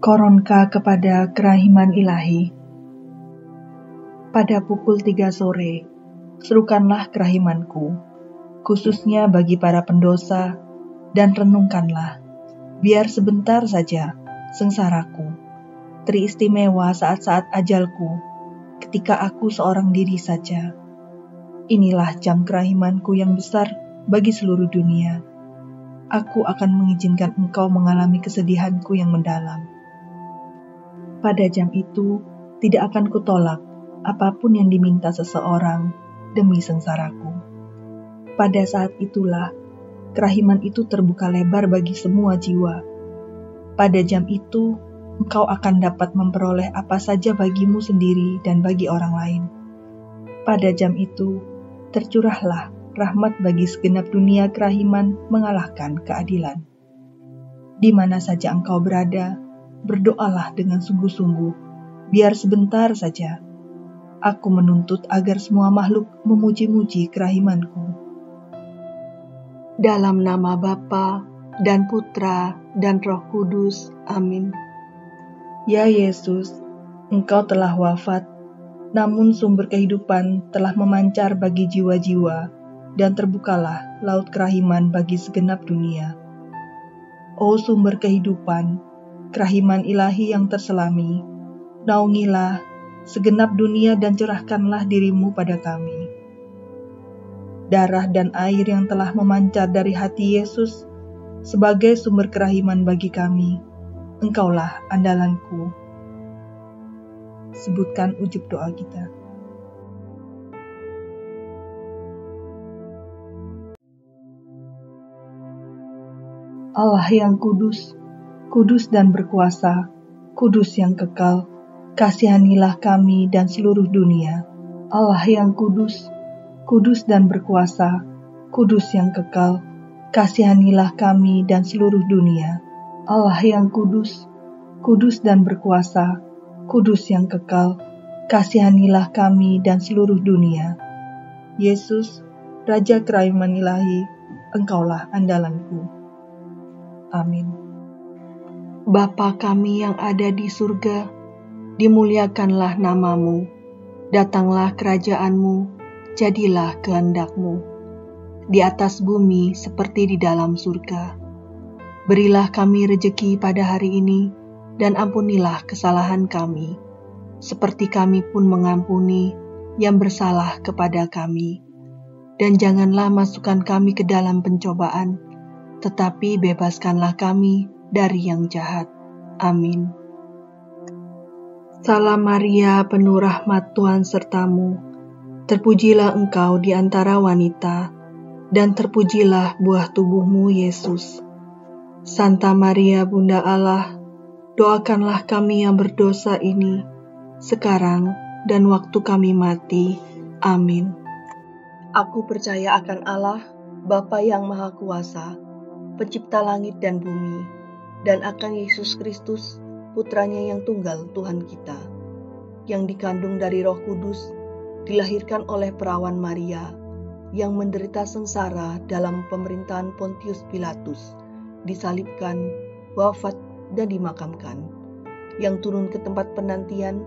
koronka kepada kerahiman ilahi. Pada pukul 3 sore, serukanlah kerahimanku, khususnya bagi para pendosa, dan renungkanlah, biar sebentar saja, sengsaraku, teristimewa saat-saat ajalku, ketika aku seorang diri saja. Inilah jam kerahimanku yang besar bagi seluruh dunia. Aku akan mengizinkan engkau mengalami kesedihanku yang mendalam. Pada jam itu, tidak akan kutolak apapun yang diminta seseorang demi sengsaraku. Pada saat itulah, kerahiman itu terbuka lebar bagi semua jiwa. Pada jam itu, engkau akan dapat memperoleh apa saja bagimu sendiri dan bagi orang lain. Pada jam itu, tercurahlah rahmat bagi segenap dunia. Kerahiman mengalahkan keadilan. Di mana saja engkau berada, berdoalah dengan sungguh-sungguh, biar sebentar saja. Aku menuntut agar semua makhluk memuji-muji kerahimanku. Dalam nama Bapa dan Putra dan Roh Kudus. Amin. Ya Yesus, Engkau telah wafat, namun sumber kehidupan telah memancar bagi jiwa-jiwa, dan terbukalah laut kerahiman bagi segenap dunia. O sumber kehidupan, kerahiman ilahi yang terselami, naungilah segenap dunia dan cerahkanlah dirimu pada kami. Darah dan air yang telah memancar dari hati Yesus sebagai sumber kerahiman bagi kami, Engkaulah andalanku. Sebutkan ujub doa kita. Allah yang kudus, kudus dan berkuasa, kudus yang kekal, kasihanilah kami dan seluruh dunia. Allah yang kudus, kudus dan berkuasa, kudus yang kekal, kasihanilah kami dan seluruh dunia. Allah yang kudus, kudus dan berkuasa, kudus yang kekal, kasihanilah kami dan seluruh dunia. Yesus, Raja Kerahiman Ilahi, Engkaulah andalanku. Amin. Bapa kami yang ada di surga, dimuliakanlah namamu, datanglah kerajaanmu, jadilah kehendak-Mu, di atas bumi seperti di dalam surga. Berilah kami rejeki pada hari ini, dan ampunilah kesalahan kami, seperti kami pun mengampuni yang bersalah kepada kami. Dan janganlah masukkan kami ke dalam pencobaan, tetapi bebaskanlah kami dari yang jahat. Amin. Salam Maria, penuh rahmat Tuhan sertamu. Terpujilah engkau di antara wanita, dan terpujilah buah tubuhmu, Yesus. Santa Maria, Bunda Allah, doakanlah kami yang berdosa ini, sekarang dan waktu kami mati. Amin. Aku percaya akan Allah, Bapa yang Maha Kuasa, Pencipta langit dan bumi, dan akan Yesus Kristus, Putranya yang tunggal Tuhan kita, yang dikandung dari Roh Kudus, dilahirkan oleh perawan Maria, yang menderita sengsara dalam pemerintahan Pontius Pilatus, disalibkan, wafat, dan dimakamkan, yang turun ke tempat penantian,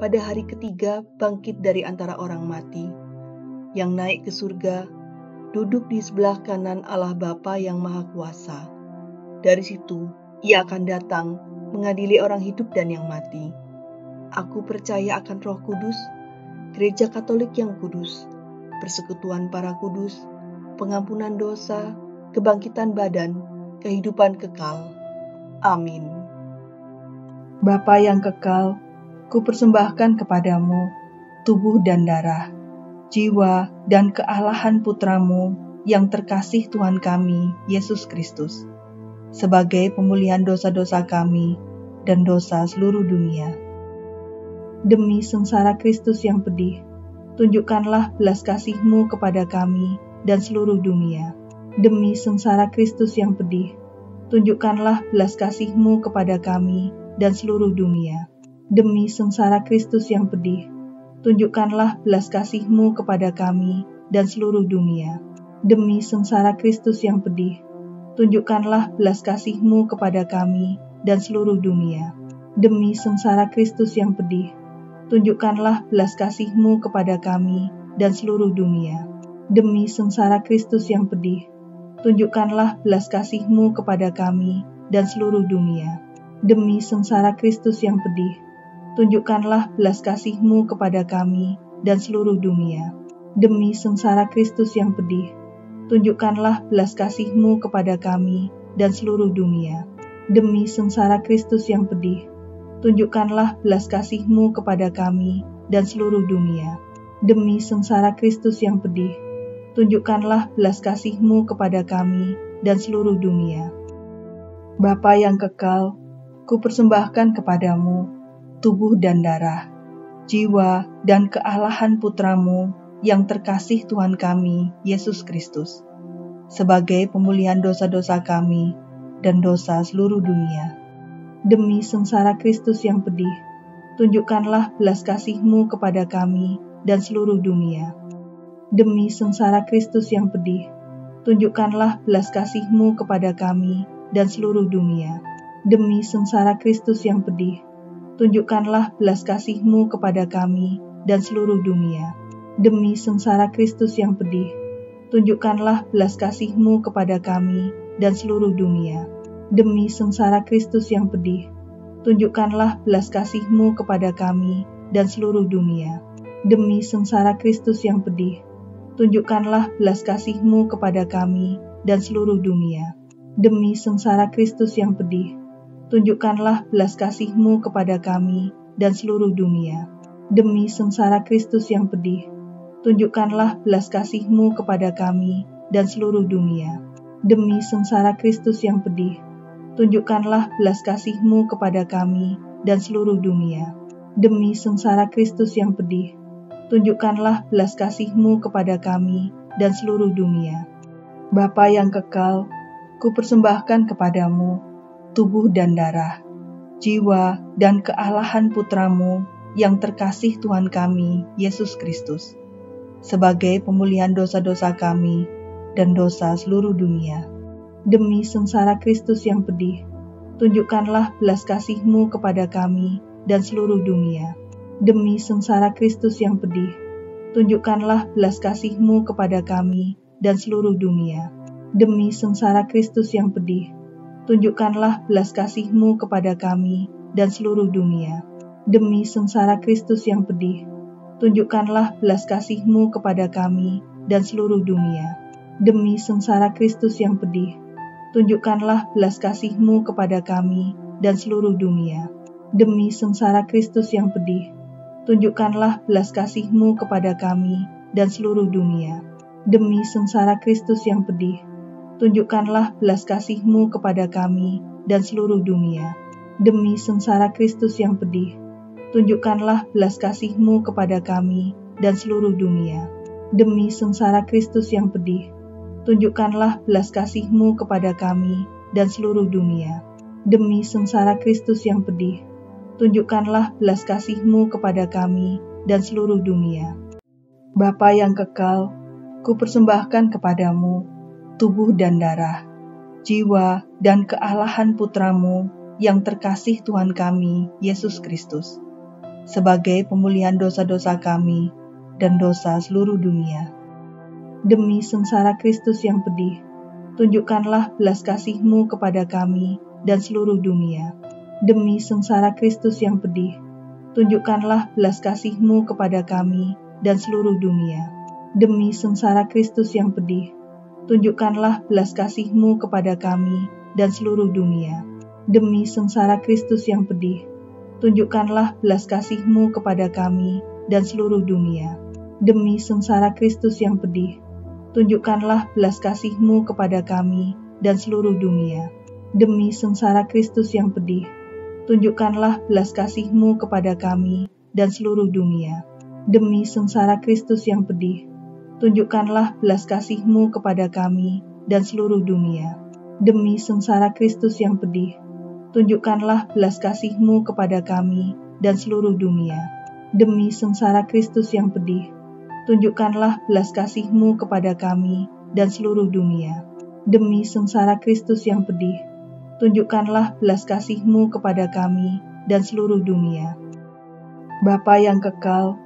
pada hari ketiga bangkit dari antara orang mati, yang naik ke surga, duduk di sebelah kanan Allah Bapa yang Maha Kuasa. Dari situ, ia akan datang mengadili orang hidup dan yang mati. Aku percaya akan Roh Kudus, Gereja Katolik yang kudus, persekutuan para kudus, pengampunan dosa, kebangkitan badan, kehidupan kekal. Amin. Bapa yang kekal, kupersembahkan kepadamu tubuh dan darah, jiwa dan kealahan putramu yang terkasih Tuhan kami, Yesus Kristus, sebagai pemulihan dosa-dosa kami dan dosa seluruh dunia. Demi sengsara Kristus yang pedih, tunjukkanlah belas kasih-Mu kepada kami dan seluruh dunia. Demi sengsara Kristus yang pedih, tunjukkanlah belas kasih-Mu kepada kami dan seluruh dunia. Demi sengsara Kristus yang pedih, tunjukkanlah belas kasih-Mu kepada kami dan seluruh dunia. Demi sengsara Kristus yang pedih, tunjukkanlah belas kasih-Mu kepada kami dan seluruh dunia. demi sengsara Kristus yang pedih, tunjukkanlah belas kasih-Mu kepada kami dan seluruh dunia. Demi sengsara Kristus yang pedih, tunjukkanlah belas kasih-Mu kepada kami dan seluruh dunia. Demi sengsara Kristus yang pedih, tunjukkanlah belas kasih-Mu kepada kami dan seluruh dunia. Demi sengsara Kristus yang pedih, tunjukkanlah belas kasih-Mu kepada kami dan seluruh dunia. Demi sengsara Kristus yang pedih, tunjukkanlah belas kasih-Mu kepada kami dan seluruh dunia. Demi sengsara Kristus yang pedih, tunjukkanlah belas kasih-Mu kepada kami dan seluruh dunia. Bapa yang kekal, kupersembahkan kepadamu tubuh dan darah, jiwa dan kealahan Putramu yang terkasih Tuhan kami, Yesus Kristus, sebagai pemulihan dosa-dosa kami dan dosa seluruh dunia. Demi sengsara Kristus yang pedih, tunjukkanlah belas kasih-Mu kepada kami dan seluruh dunia. Demi sengsara Kristus yang pedih, tunjukkanlah belas kasih-Mu kepada kami dan seluruh dunia. Demi sengsara Kristus yang pedih, tunjukkanlah belas kasih-Mu kepada kami dan seluruh dunia. Demi sengsara Kristus yang pedih, tunjukkanlah belas kasih-Mu kepada kami dan seluruh dunia. Demi sengsara Kristus yang pedih, tunjukkanlah belas kasih-Mu kepada kami dan seluruh dunia. Demi sengsara Kristus yang pedih, tunjukkanlah belas kasih-Mu kepada kami dan seluruh dunia. Demi sengsara Kristus yang pedih, tunjukkanlah belas kasih-Mu kepada kami dan seluruh dunia. Demi sengsara Kristus yang pedih, tunjukkanlah belas kasih-Mu kepada kami dan seluruh dunia. Demi sengsara Kristus yang pedih, tunjukkanlah belas kasih-Mu kepada kami dan seluruh dunia. Demi sengsara Kristus yang pedih, tunjukkanlah belas kasih-Mu kepada kami dan seluruh dunia. Bapa yang kekal, kupersembahkan kepadamu tubuh dan darah, jiwa dan kealahan Putramu yang terkasih Tuhan kami, Yesus Kristus, sebagai pemulihan dosa-dosa kami dan dosa seluruh dunia. Demi sengsara Kristus yang pedih, tunjukkanlah belas kasih-Mu kepada kami dan seluruh dunia. Demi sengsara Kristus yang pedih, tunjukkanlah belas kasih-Mu kepada kami dan seluruh dunia. Demi sengsara Kristus yang pedih, tunjukkanlah belas kasih-Mu kepada kami dan seluruh dunia. Demi sengsara Kristus yang pedih, tunjukkanlah belas kasih-Mu kepada kami dan seluruh dunia. Demi sengsara Kristus yang pedih, tunjukkanlah belas kasih-Mu kepada kami dan seluruh dunia. Demi sengsara Kristus yang pedih, tunjukkanlah belas kasih-Mu kepada kami dan seluruh dunia. Demi sengsara Kristus yang pedih, tunjukkanlah belas kasih-Mu kepada kami dan seluruh dunia. Demi sengsara Kristus yang pedih, tunjukkanlah belas kasih-Mu kepada kami dan seluruh dunia. Demi sengsara Kristus yang pedih, tunjukkanlah belas kasih-Mu kepada kami dan seluruh dunia. Demi sengsara Kristus yang pedih, tunjukkanlah belas kasih-Mu kepada kami dan seluruh dunia. Bapa yang kekal, kupersembahkan kepadamu tubuh dan darah, jiwa dan kealahan Putramu yang terkasih Tuhan kami, Yesus Kristus, sebagai pemulihan dosa-dosa kami dan dosa seluruh dunia. Demi sengsara Kristus yang pedih, tunjukkanlah belas kasih-Mu kepada kami dan seluruh dunia. Demi sengsara Kristus yang pedih, tunjukkanlah belas kasih-Mu kepada kami dan seluruh dunia. Demi sengsara Kristus yang pedih, tunjukkanlah belas kasih-Mu kepada kami dan seluruh dunia. Demi sengsara Kristus yang pedih, tunjukkanlah belas kasih-Mu kepada kami dan seluruh dunia. Demi sengsara Kristus yang pedih, tunjukkanlah belas kasih-Mu kepada kami dan seluruh dunia. Demi sengsara Kristus yang pedih, tunjukkanlah belas kasih-Mu kepada kami dan seluruh dunia. Demi sengsara Kristus yang pedih, tunjukkanlah belas kasih-Mu kepada kami dan seluruh dunia. Demi sengsara Kristus yang pedih, tunjukkanlah belas kasih-Mu kepada kami dan seluruh dunia. Demi sengsara Kristus yang pedih, tunjukkanlah belas kasih-Mu kepada kami dan seluruh dunia. Demi sengsara Kristus yang pedih, tunjukkanlah belas kasih-Mu kepada kami dan seluruh dunia. Bapa yang kekal,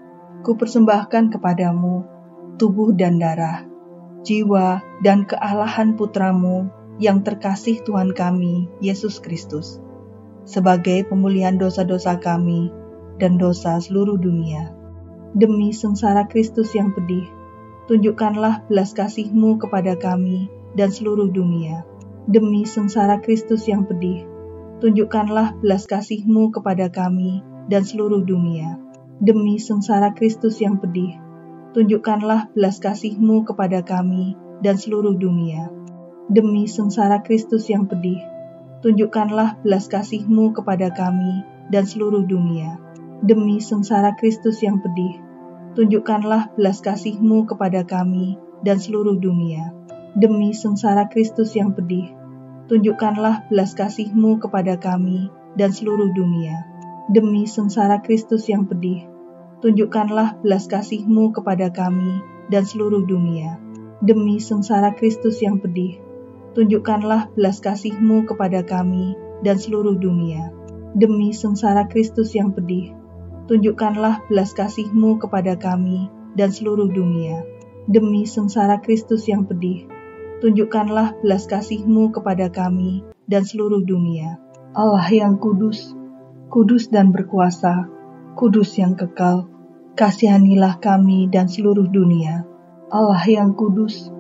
kupersembahkan kepadamu tubuh dan darah, jiwa dan kealahan Putramu yang terkasih Tuhan kami, Yesus Kristus, sebagai pemulihan dosa-dosa kami dan dosa seluruh dunia. Demi sengsara Kristus yang pedih, tunjukkanlah belas kasih-Mu kepada kami dan seluruh dunia. Demi sengsara Kristus yang pedih, tunjukkanlah belas kasih-Mu kepada kami dan seluruh dunia. Demi sengsara Kristus yang pedih, tunjukkanlah belas kasih-Mu kepada kami dan seluruh dunia. Demi sengsara Kristus yang pedih, tunjukkanlah belas kasih-Mu kepada kami dan seluruh dunia. Demi sengsara Kristus yang pedih, tunjukkanlah belas kasih-Mu kepada kami dan seluruh dunia. Demi sengsara Kristus yang pedih, tunjukkanlah belas kasih-Mu kepada kami dan seluruh dunia. Demi sengsara Kristus yang pedih, tunjukkanlah belas kasih-Mu kepada kami dan seluruh dunia. Demi sengsara Kristus yang pedih, tunjukkanlah belas kasih-Mu kepada kami dan seluruh dunia. Demi sengsara Kristus yang pedih, tunjukkanlah belas kasih-Mu kepada kami dan seluruh dunia. Demi sengsara Kristus yang pedih, tunjukkanlah belas kasih-Mu kepada kami dan seluruh dunia. Allah yang kudus, kudus dan berkuasa, kudus yang kekal, kasihanilah kami dan seluruh dunia. Allah yang kudus,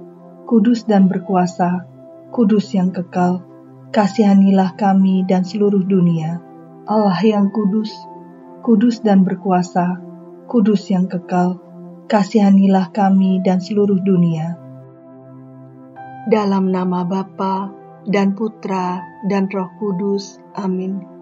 kudus dan berkuasa, kudus yang kekal, kasihanilah kami dan seluruh dunia. Allah yang kudus, kudus dan berkuasa, kudus yang kekal, kasihanilah kami dan seluruh dunia. Dalam nama Bapa dan Putra dan Roh Kudus, amin.